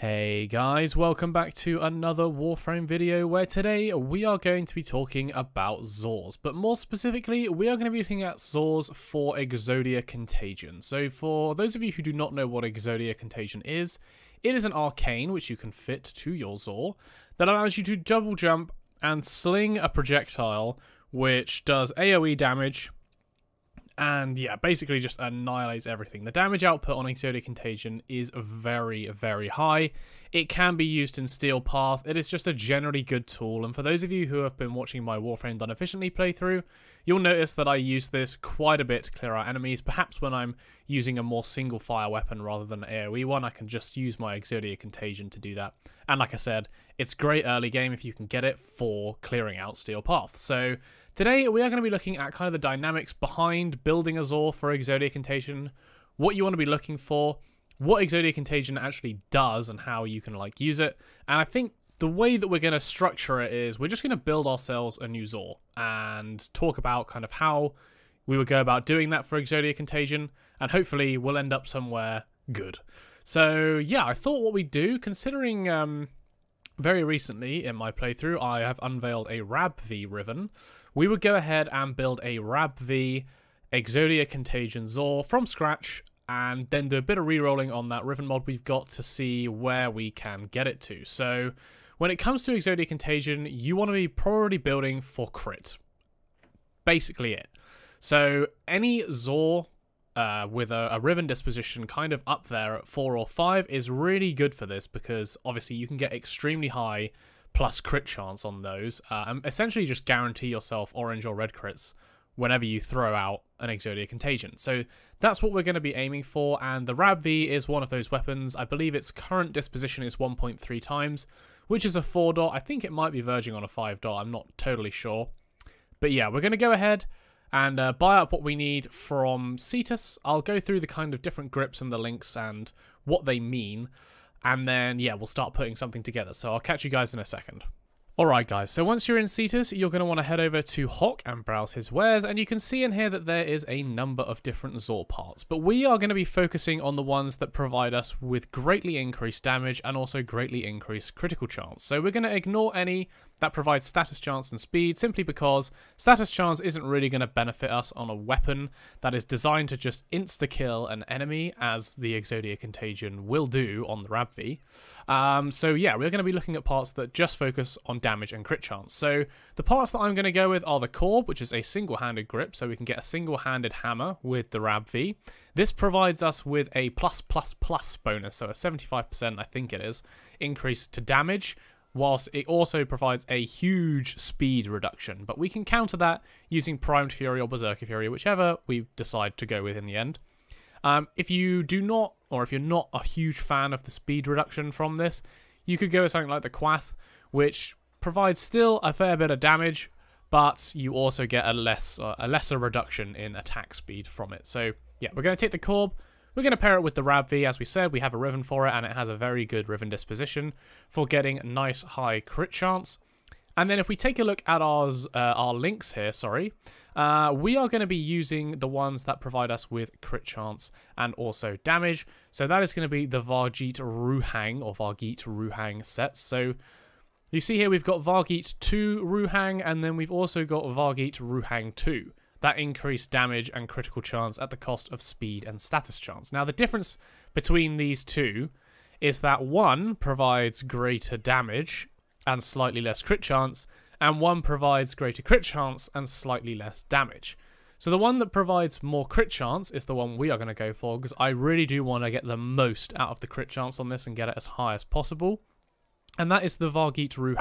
Hey guys, welcome back to another Warframe video where today we are going to be talking about Zaws, but more specifically we are going to be looking at Zaws for Exodia Contagion. So for those of you who do not know what Exodia Contagion is, it is an arcane which you can fit to your Zor that allows you to double jump and sling a projectile which does AoE damage and yeah, basically just annihilates everything. The damage output on Exodia Contagion is very, very high. It can be used in Steel Path. It is just a generally good tool. And for those of you who have been watching my Warframe Done Efficiently playthrough, you'll notice that I use this quite a bit to clear out enemies. Perhaps when I'm using a more single fire weapon rather than an AoE one, I can just use my Exodia Contagion to do that. And like I said, it's great early game if you can get it for clearing out Steel Path. So today, we are going to be looking at kind of the dynamics behind building a Zor for Exodia Contagion, what you want to be looking for, what Exodia Contagion actually does and how you can like use it. And I think the way that we're going to structure it is we're just going to build ourselves a new Zor and talk about kind of how we would go about doing that for Exodia Contagion, and hopefully we'll end up somewhere good. So yeah, I thought what we'd do, considering very recently in my playthrough I have unveiled a Rabvee Riven, we would go ahead and build a Rabvee Exodia Contagion Zor from scratch and then do a bit of re-rolling on that Riven mod we've got to see where we can get it to. So when it comes to Exodia Contagion, you want to be priority building for crit. Basically it. So any Zor with a Riven disposition kind of up there at 4 or 5 is really good for this, because obviously you can get extremely high plus crit chance on those, and essentially just guarantee yourself orange or red crits whenever you throw out an Exodia Contagion. So that's what we're going to be aiming for, and the Rabvee is one of those weapons. I believe its current disposition is 1.3 times, which is a 4-dot. I think it might be verging on a 5-dot, I'm not totally sure. But yeah, we're going to go ahead and buy up what we need from Cetus. I'll go through the kind of different grips and the links and what they mean, and then yeah, we'll start putting something together. So I'll catch you guys in a second. Alright guys, so once you're in Cetus, you're going to want to head over to Hok and browse his wares, and you can see in here that there is a number of different Zor parts, but we are going to be focusing on the ones that provide us with greatly increased damage and also greatly increased critical chance. So we're going to ignore any that provides status chance and speed, simply because status chance isn't really going to benefit us on a weapon that is designed to just insta-kill an enemy, as the Exodia Contagion will do on the Rabvee. So yeah, we're going to be looking at parts that just focus on damage and crit chance. So the parts that I'm going to go with are the Corb, which is a single-handed grip, so we can get a single-handed hammer with the Rabvee. This provides us with a +++ bonus, so a 75%, I think it is, increase to damage, whilst it also provides a huge speed reduction, but we can counter that using Primed Fury or Berserker Fury, whichever we decide to go with in the end. If you do not, or if you're not a huge fan of the speed reduction from this, you could go with something like the Quath, which provides still a fair bit of damage, but you also get a lesser reduction in attack speed from it. So yeah, we're going to take the Corb. We're going to pair it with the Rabvee. As we said, we have a Riven for it, and it has a very good Riven disposition for getting nice high crit chance. And then if we take a look at our links here, we are going to be using the ones that provide us with crit chance and also damage. So that is going to be the Vargeet Ruhang or Vargeet Ruhang sets. So you see here we've got Vargeet II Ruhang, and then we've also got Vargeet Ruhang 2. That increased damage and critical chance at the cost of speed and status chance. Now the difference between these two is that one provides greater damage and slightly less crit chance, and one provides greater crit chance and slightly less damage. So the one that provides more crit chance is the one we are going to go for, because I really do want to get the most out of the crit chance on this and get it as high as possible. And that is the Vargeet II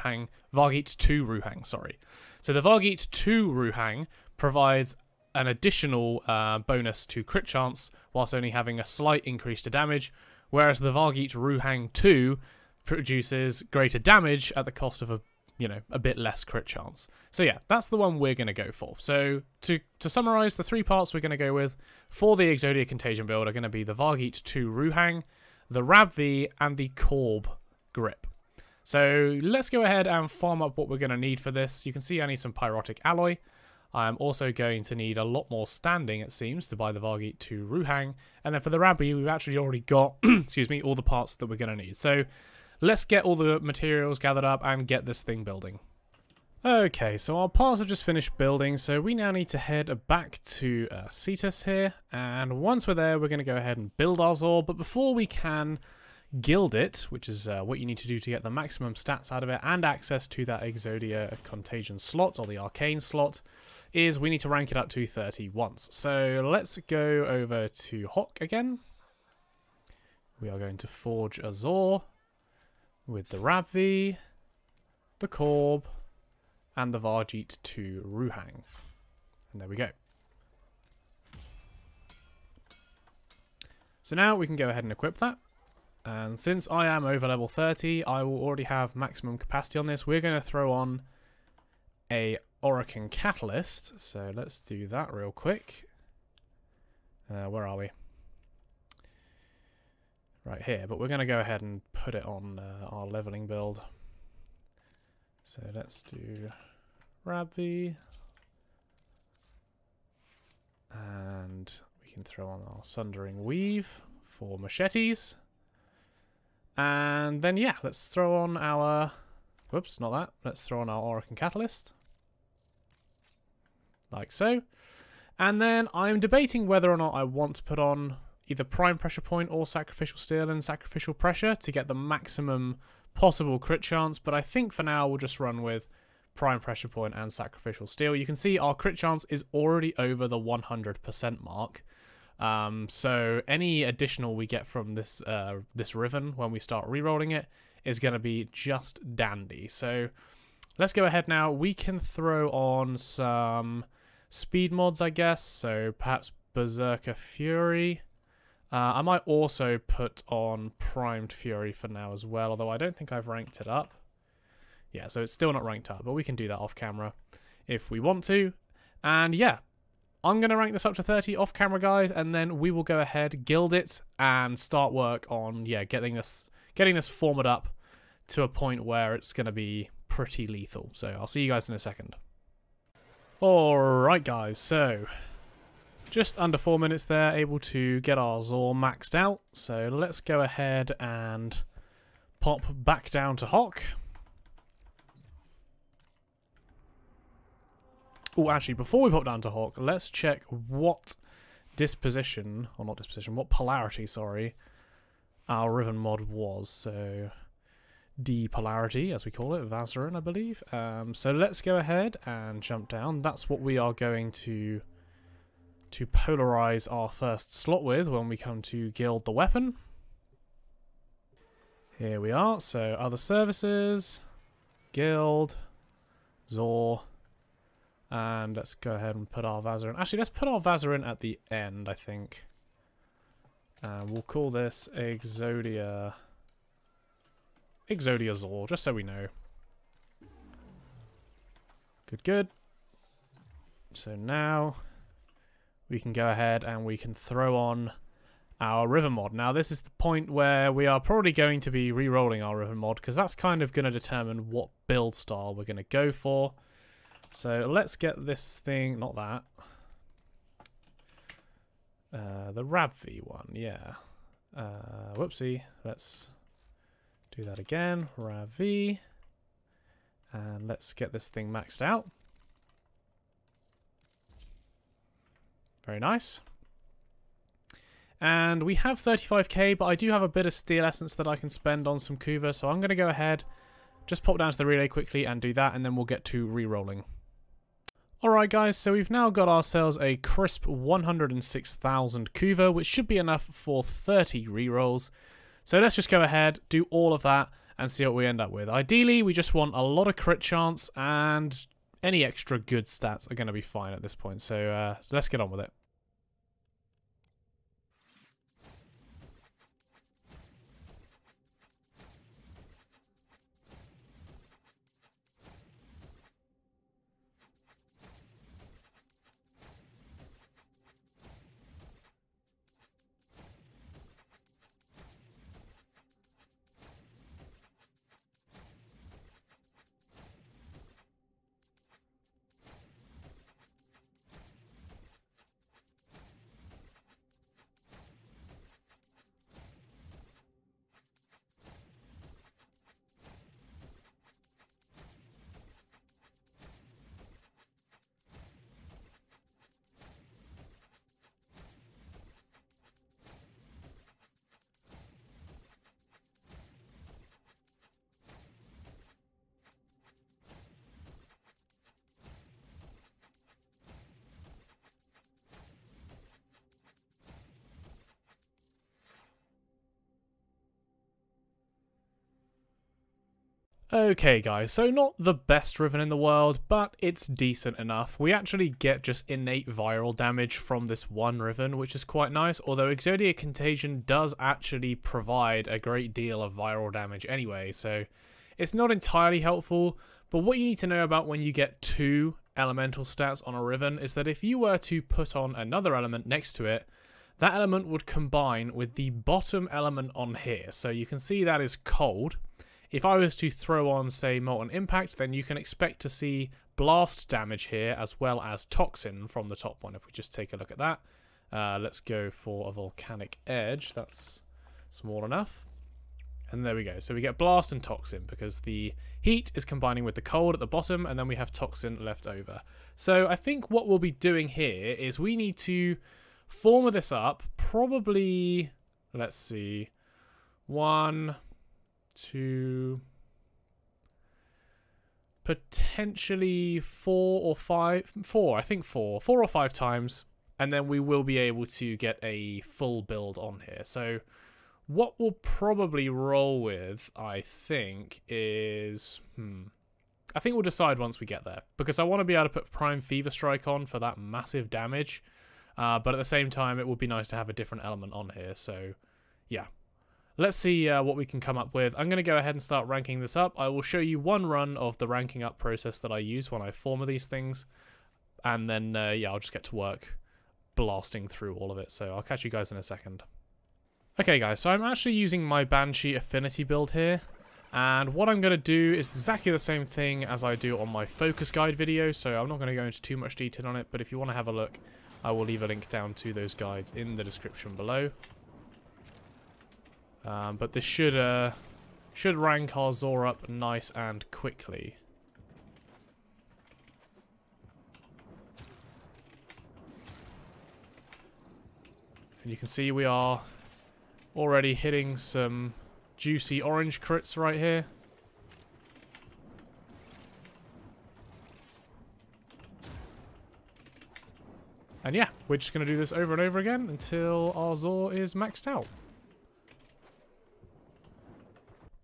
Ruhang. So the Vargeet II Ruhang provides an additional bonus to crit chance whilst only having a slight increase to damage, whereas the Vargeet Ruhang 2 produces greater damage at the cost of a bit less crit chance. So yeah, that's the one we're going to go for. So to summarize, the three parts we're going to go with for the Exodia Contagion build are going to be the Vargeet II Ruhang, the Rabvee, and the Corb grip. So let's go ahead and farm up what we're going to need for this. You can see I need some Pyrotic Alloy. I'm also going to need a lot more standing, it seems, to buy the Vargeet II Ruhang. And then for the Rabvee, we've actually already got excuse me, all the parts that we're going to need. So let's get all the materials gathered up and get this thing building. Okay, so our parts have just finished building, so we now need to head back to Cetus here. And once we're there, we're going to go ahead and build our Zor. But before we can gild it, which is what you need to do to get the maximum stats out of it and access to that Exodia Contagion slot, or the Arcane slot, is we need to rank it up to 30 once. So let's go over to Hok again. We are going to forge a Zor with the Rabvee, the Corb, and the Vargeet II Ruhang. And there we go. So now we can go ahead and equip that. And since I am over level 30, I will already have maximum capacity on this. We're going to throw on a Orokin Catalyst. So let's do that real quick. Where are we? Right here. But we're going to go ahead and put it on our leveling build. So let's do Rabvee, and we can throw on our Sundering Weave for machetes, and then yeah, let's throw on our, whoops, not that, let's throw on our Orokin Catalyst, like so, and then I'm debating whether or not I want to put on either Prime Pressure Point or Sacrificial Steel and Sacrificial Pressure to get the maximum possible crit chance, but I think for now we'll just run with Prime Pressure Point and Sacrificial Steel. You can see our crit chance is already over the 100% mark, so any additional we get from this this Riven when we start re-rolling it is going to be just dandy. So let's go ahead now. We can throw on some speed mods, I guess, so perhaps Berserker Fury. I might also put on Primed Fury for now as well, although I don't think I've ranked it up. Yeah, so it's still not ranked up, but we can do that off camera if we want to. And yeah, I'm going to rank this up to 30 off camera, guys, and then we will go ahead, gild it, and start work on, yeah, getting this formed up to a point where it's going to be pretty lethal. So I'll see you guys in a second. Alright, guys, so just under 4 minutes there, able to get our Zor maxed out. So let's go ahead and pop back down to Hok. Oh, actually, before we pop down to Hok, let's check what disposition, or not disposition, what polarity, sorry, our Riven mod was. So depolarity, as we call it, Vazarin, I believe. So let's go ahead and jump down. That's what we are going to polarize our first slot with when we come to gild the weapon. Here we are, so other services, gild, Zor, and let's go ahead and put our Vazarin. Actually, let's put our Vazarin at the end, I think. And we'll call this Exodia Zor, just so we know. Good, good. So now we can go ahead and we can throw on our Riven mod. Now this is the point where we are probably going to be re-rolling our Riven mod, because that's kind of going to determine what build style we're going to go for. So let's get this thing, not that, the Rabvee one, yeah. Whoopsie, let's do that again, Rabvee, and let's get this thing maxed out. Very nice. And we have 35k, but I do have a bit of steel essence that I can spend on some Kuva, so I'm going to go ahead, just pop down to the relay quickly and do that, and then we'll get to re-rolling. Alright guys, so we've now got ourselves a crisp 106,000 Kuva, which should be enough for 30 re-rolls. So let's just go ahead, do all of that, and see what we end up with. Ideally, we just want a lot of crit chance, and any extra good stats are going to be fine at this point, so let's get on with it. Okay guys, so not the best Riven in the world, but it's decent enough. We actually get just innate viral damage from this one Riven, which is quite nice, although Exodia Contagion does actually provide a great deal of viral damage anyway, so it's not entirely helpful. But what you need to know about when you get two elemental stats on a Riven is that if you were to put on another element next to it, that element would combine with the bottom element on here. So you can see that is cold. If I was to throw on, say, Molten Impact, then you can expect to see blast damage here as well as toxin from the top one. If we just take a look at that, let's go for a Volcanic Edge. That's small enough. And there we go. So we get blast and toxin because the heat is combining with the cold at the bottom, and then we have toxin left over. So I think what we'll be doing here is we need to form this up. Probably, let's see, 1, 2, potentially 4 or 5, 4, I think 4 or 5 times, and then we will be able to get a full build on here. So what we'll probably roll with, I think, is, I think we'll decide once we get there, because I want to be able to put Prime Fever Strike on for that massive damage, but at the same time it would be nice to have a different element on here, so yeah. Let's see what we can come up with. I'm going to go ahead and start ranking this up. I will show you one run of the ranking up process that I use when I form these things. And then, yeah, I'll just get to work blasting through all of it. So I'll catch you guys in a second. Okay, guys, so I'm actually using my Banshee Affinity build here. And what I'm going to do is exactly the same thing as I do on my Focus Guide video. So I'm not going to go into too much detail on it. But if you want to have a look, I will leave a link down to those guides in the description below. But this should rank our Zor up nice and quickly. And you can see we are already hitting some juicy orange crits right here. And yeah, we're just going to do this over and over again until our Zor is maxed out.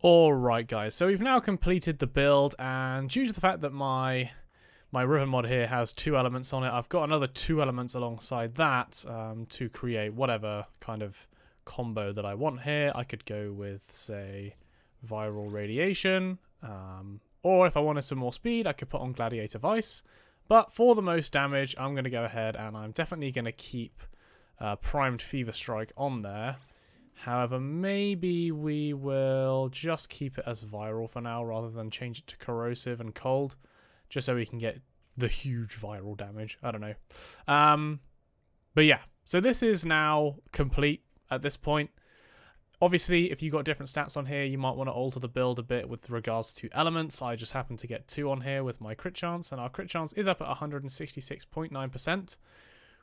Alright guys, so we've now completed the build, and due to the fact that my Riven mod here has two elements on it, I've got another two elements alongside that to create whatever kind of combo that I want here. I could go with, say, Viral Radiation, or if I wanted some more speed, I could put on Gladiator Vice. But for the most damage, I'm going to go ahead and I'm definitely going to keep Primed Fever Strike on there. However, maybe we will just keep it as viral for now rather than change it to corrosive and cold, just so we can get the huge viral damage. I don't know. But yeah, so this is now complete at this point. Obviously, if you've got different stats on here, you might want to alter the build a bit with regards to elements. I just happen to get two on here with my crit chance, and our crit chance is up at 166.9%.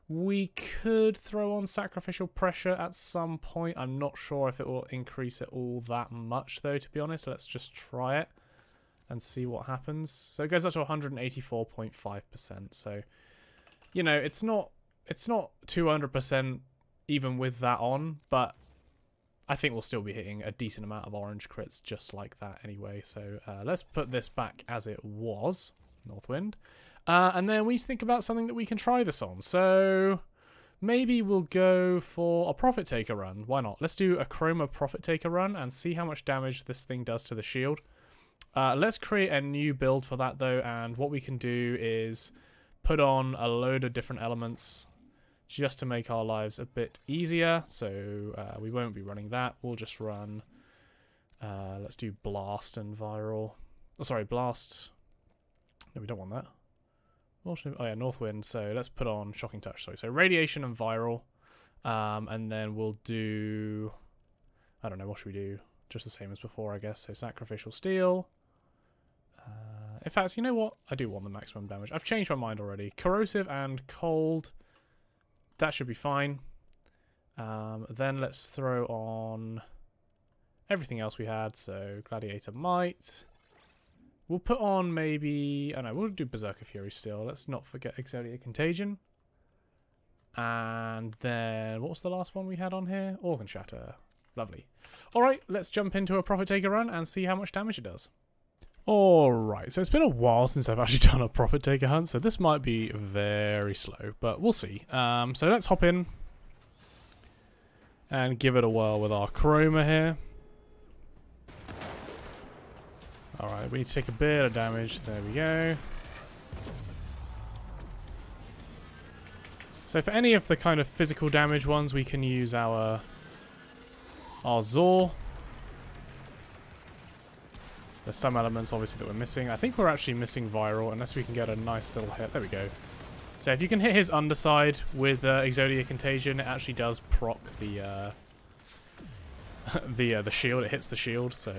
We could throw on Sacrificial Pressure at some point. I'm not sure if it will increase it all that much, though, to be honest. Let's just try it and see what happens. So it goes up to 184.5%. So, you know, it's not 200% even with that on, but I think we'll still be hitting a decent amount of orange crits just like that anyway. So let's put this back as it was, Northwind. And then we need to think about something that we can try this on. So maybe we'll go for a Profit Taker run. Why not? Let's do a Chroma Profit Taker run and see how much damage this thing does to the shield. Let's create a new build for that, though. And what we can do is put on a load of different elements just to make our lives a bit easier. So we won't be running that. We'll just run... let's do Blast and Viral. Oh, sorry, Blast. No, we don't want that. Oh yeah, Northwind, so let's put on Shocking Touch. Sorry. So Radiation and Viral, and then we'll do, I don't know, what should we do? Just the same as before, I guess. So Sacrificial Steel. In fact, you know what? I do want the maximum damage. I've changed my mind already. Corrosive and Cold. That should be fine. Then let's throw on everything else we had. So Gladiator Might. We'll put on maybe... I don't know, we'll do Berserker Fury still. Let's not forget Exodia Contagion. And then... what was the last one we had on here? Organ Shatter. Lovely. Alright, let's jump into a Profit Taker run and see how much damage it does. Alright, so it's been a while since I've actually done a Profit Taker hunt, so this might be very slow, but we'll see. So let's hop in and give it a whirl with our Chroma here. Alright, we need to take a bit of damage. There we go. So for any of the kind of physical damage ones, we can use our Zor. There's some elements, obviously, that we're missing. I think we're actually missing Viral, unless we can get a nice little hit. There we go. So if you can hit his underside with Exodia Contagion, it actually does proc the shield. It hits the shield, so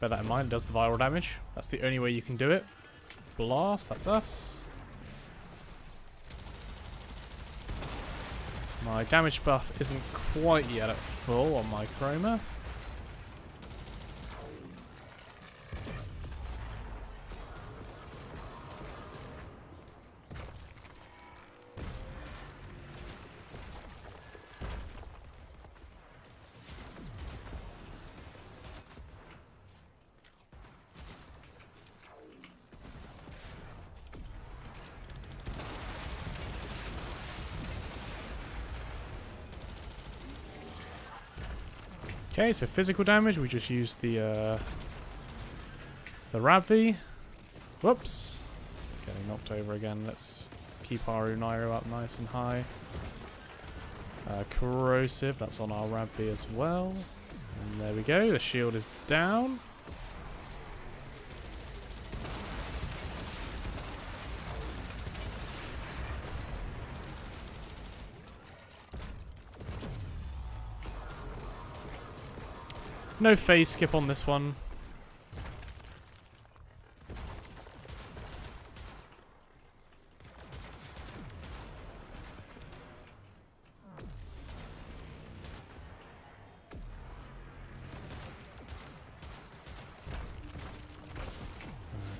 bear that in mind. It does the Viral damage. That's the only way you can do it. Blast, that's us. My damage buff isn't quite yet at full on my Chroma. Okay, so physical damage, we just used the Rabvee. Whoops. Getting knocked over again. Let's keep our Unairo up nice and high. Corrosive, that's on our Rabvee as well. And there we go, the shield is down. No phase skip on this one.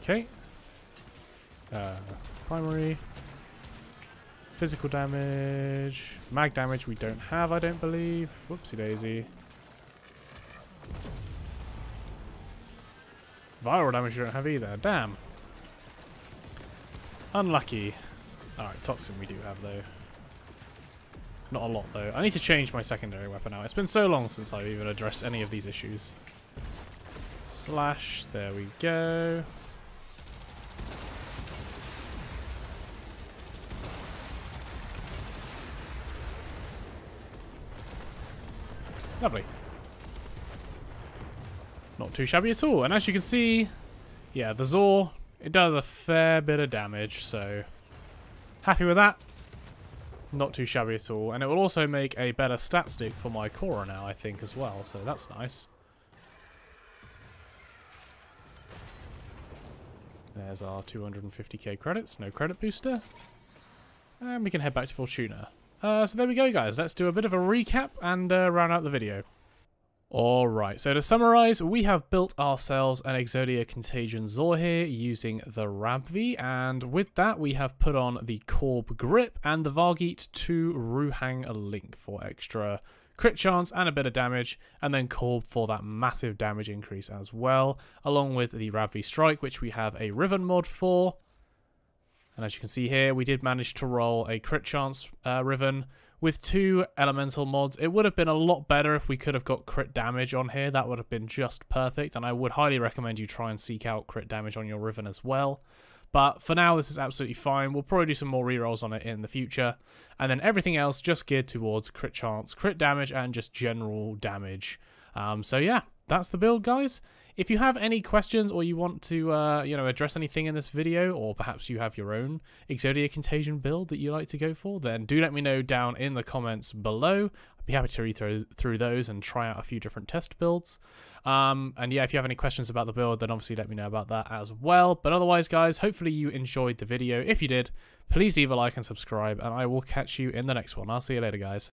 Okay. Primary. Physical damage. Mag damage we don't have, I don't believe. Whoopsie daisy. Viral damage you don't have either. Damn. Unlucky. Alright, Toxin we do have though. Not a lot though. I need to change my secondary weapon out. It's been so long since I've even addressed any of these issues. Slash. There we go. Lovely. Not too shabby at all, and as you can see, yeah, the Zor, it does a fair bit of damage, so happy with that. Not too shabby at all, and it will also make a better stat stick for my Korra now, I think, as well, so that's nice. There's our 250k credits, no credit booster, and we can head back to Fortuna. So there we go, guys, let's do a bit of a recap and round out the video. Alright, so to summarise, we have built ourselves an Exodia Contagion Zor here using the Rabvee, and with that we have put on the Corb Grip and the Vargeet II Ruhang Link for extra crit chance and a bit of damage, and then Corb for that massive damage increase as well, along with the Rabvee Strike, which we have a Riven mod for. And as you can see here, we did manage to roll a crit chance Riven. With two elemental mods, it would have been a lot better if we could have got crit damage on here. That would have been just perfect, and I would highly recommend you try and seek out crit damage on your Riven as well. But for now, this is absolutely fine. We'll probably do some more rerolls on it in the future. And then everything else just geared towards crit chance, crit damage, and just general damage. So yeah, that's the build, guys. If you have any questions or you want to you know, address anything in this video, or perhaps you have your own Exodia Contagion build that you like to go for, then do let me know down in the comments below. I'd be happy to read through those and try out a few different test builds. And yeah, if you have any questions about the build, then obviously let me know about that as well. But otherwise, guys, hopefully you enjoyed the video. If you did, please leave a like and subscribe, and I will catch you in the next one. I'll see you later, guys.